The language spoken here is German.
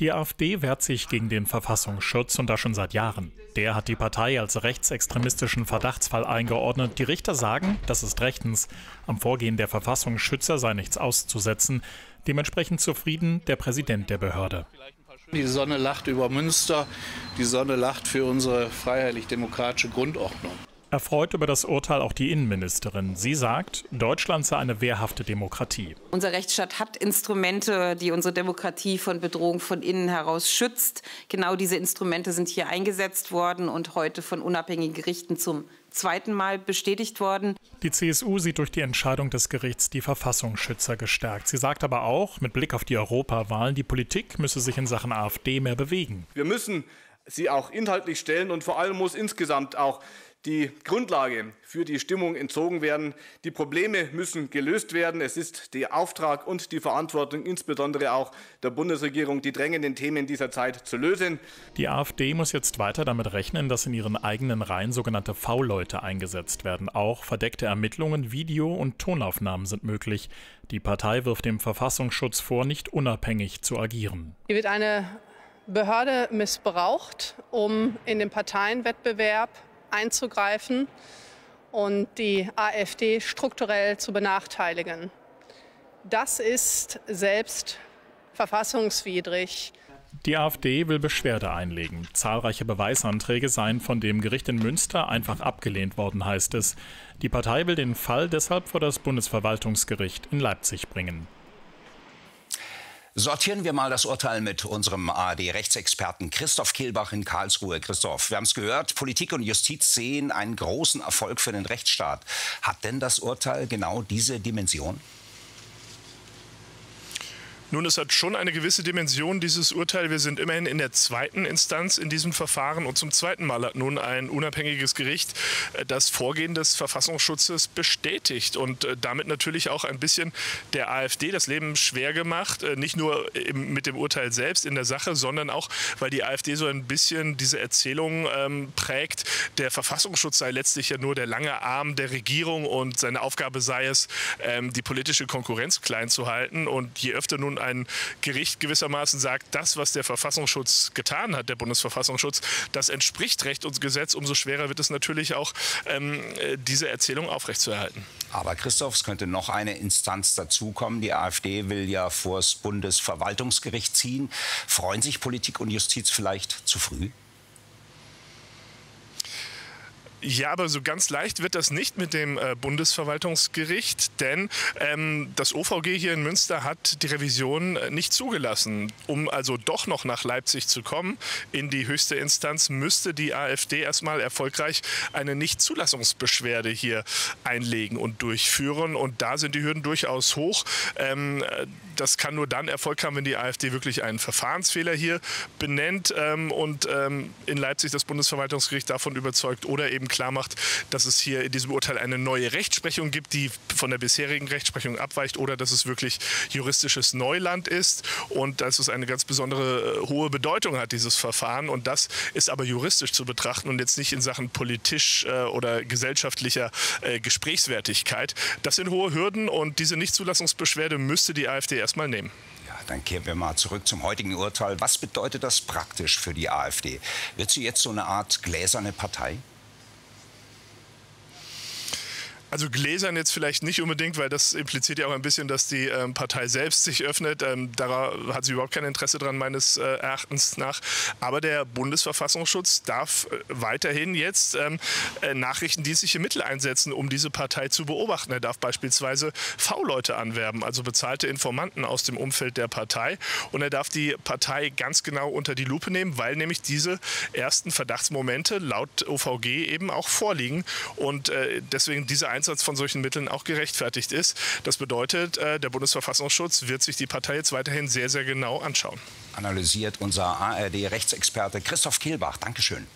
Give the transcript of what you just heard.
Die AfD wehrt sich gegen den Verfassungsschutz und das schon seit Jahren. Der hat die Partei als rechtsextremistischen Verdachtsfall eingeordnet. Die Richter sagen, das ist rechtens. Am Vorgehen der Verfassungsschützer sei nichts auszusetzen. Dementsprechend zufrieden der Präsident der Behörde. Die Sonne lacht über Münster, die Sonne lacht für unsere freiheitlich-demokratische Grundordnung. Erfreut über das Urteil auch die Innenministerin. Sie sagt, Deutschland sei eine wehrhafte Demokratie. Unser Rechtsstaat hat Instrumente, die unsere Demokratie von Bedrohung von innen heraus schützt. Genau diese Instrumente sind hier eingesetzt worden und heute von unabhängigen Gerichten zum zweiten Mal bestätigt worden. Die CSU sieht durch die Entscheidung des Gerichts die Verfassungsschützer gestärkt. Sie sagt aber auch, mit Blick auf die Europawahlen, die Politik müsse sich in Sachen AfD mehr bewegen. Wir müssen sie auch inhaltlich stellen und vor allem muss insgesamt auch die Grundlage für die Stimmung entzogen werden. Die Probleme müssen gelöst werden. Es ist der Auftrag und die Verantwortung, insbesondere auch der Bundesregierung, die drängenden Themen dieser Zeit zu lösen. Die AfD muss jetzt weiter damit rechnen, dass in ihren eigenen Reihen sogenannte V-Leute eingesetzt werden. Auch verdeckte Ermittlungen, Video- und Tonaufnahmen sind möglich. Die Partei wirft dem Verfassungsschutz vor, nicht unabhängig zu agieren. Hier wird eine Behörde missbraucht, um in den Parteienwettbewerb einzugreifen und die AfD strukturell zu benachteiligen. Das ist selbst verfassungswidrig. Die AfD will Beschwerde einlegen. Zahlreiche Beweisanträge seien von dem Gericht in Münster einfach abgelehnt worden, heißt es. Die Partei will den Fall deshalb vor das Bundesverwaltungsgericht in Leipzig bringen. Sortieren wir mal das Urteil mit unserem ARD-Rechtsexperten Christoph Kielbach in Karlsruhe. Christoph, wir haben es gehört, Politik und Justiz sehen einen großen Erfolg für den Rechtsstaat. Hat denn das Urteil genau diese Dimension? Nun, es hat schon eine gewisse Dimension, dieses Urteil. Wir sind immerhin in der zweiten Instanz in diesem Verfahren. Und zum zweiten Mal hat nun ein unabhängiges Gericht das Vorgehen des Verfassungsschutzes bestätigt und damit natürlich auch ein bisschen der AfD das Leben schwer gemacht. Nicht nur mit dem Urteil selbst in der Sache, sondern auch, weil die AfD so ein bisschen diese Erzählung prägt. Der Verfassungsschutz sei letztlich ja nur der lange Arm der Regierung und seine Aufgabe sei es, die politische Konkurrenz klein zu halten. Und je öfter nun ein Gericht gewissermaßen sagt, das, was der Verfassungsschutz getan hat, der Bundesverfassungsschutz, das entspricht Recht und Gesetz, umso schwerer wird es natürlich auch, diese Erzählung aufrechtzuerhalten. Aber Christoph, es könnte noch eine Instanz dazukommen. Die AfD will ja vor das Bundesverwaltungsgericht ziehen. Freuen sich Politik und Justiz vielleicht zu früh? Ja, aber so ganz leicht wird das nicht mit dem Bundesverwaltungsgericht, denn das OVG hier in Münster hat die Revision nicht zugelassen. Um also doch noch nach Leipzig zu kommen, in die höchste Instanz, müsste die AfD erstmal erfolgreich eine Nichtzulassungsbeschwerde hier einlegen und durchführen. Und da sind die Hürden durchaus hoch. Das kann nur dann Erfolg haben, wenn die AfD wirklich einen Verfahrensfehler hier benennt und in Leipzig das Bundesverwaltungsgericht davon überzeugt oder eben klar macht, dass es hier in diesem Urteil eine neue Rechtsprechung gibt, die von der bisherigen Rechtsprechung abweicht oder dass es wirklich juristisches Neuland ist und dass es eine ganz besondere hohe Bedeutung hat, dieses Verfahren. Und das ist aber juristisch zu betrachten und jetzt nicht in Sachen politisch oder gesellschaftlicher Gesprächswertigkeit. Das sind hohe Hürden und diese Nichtzulassungsbeschwerde müsste die AfD erstmal nehmen. Ja, dann kehren wir mal zurück zum heutigen Urteil. Was bedeutet das praktisch für die AfD? Wird sie jetzt so eine Art gläserne Partei? Also gläsern jetzt vielleicht nicht unbedingt, weil das impliziert ja auch ein bisschen, dass die Partei selbst sich öffnet. Da hat sie überhaupt kein Interesse dran, meines Erachtens nach. Aber der Bundesverfassungsschutz darf weiterhin jetzt nachrichtendienstliche Mittel einsetzen, um diese Partei zu beobachten. Er darf beispielsweise V-Leute anwerben, also bezahlte Informanten aus dem Umfeld der Partei. Und er darf die Partei ganz genau unter die Lupe nehmen, weil nämlich diese ersten Verdachtsmomente laut OVG eben auch vorliegen. Und deswegen diese Einsatz von solchen Mitteln auch gerechtfertigt ist. Das bedeutet, der Bundesverfassungsschutz wird sich die Partei jetzt weiterhin sehr, sehr genau anschauen. Analysiert unser ARD-Rechtsexperte Christoph Kielbach. Dankeschön.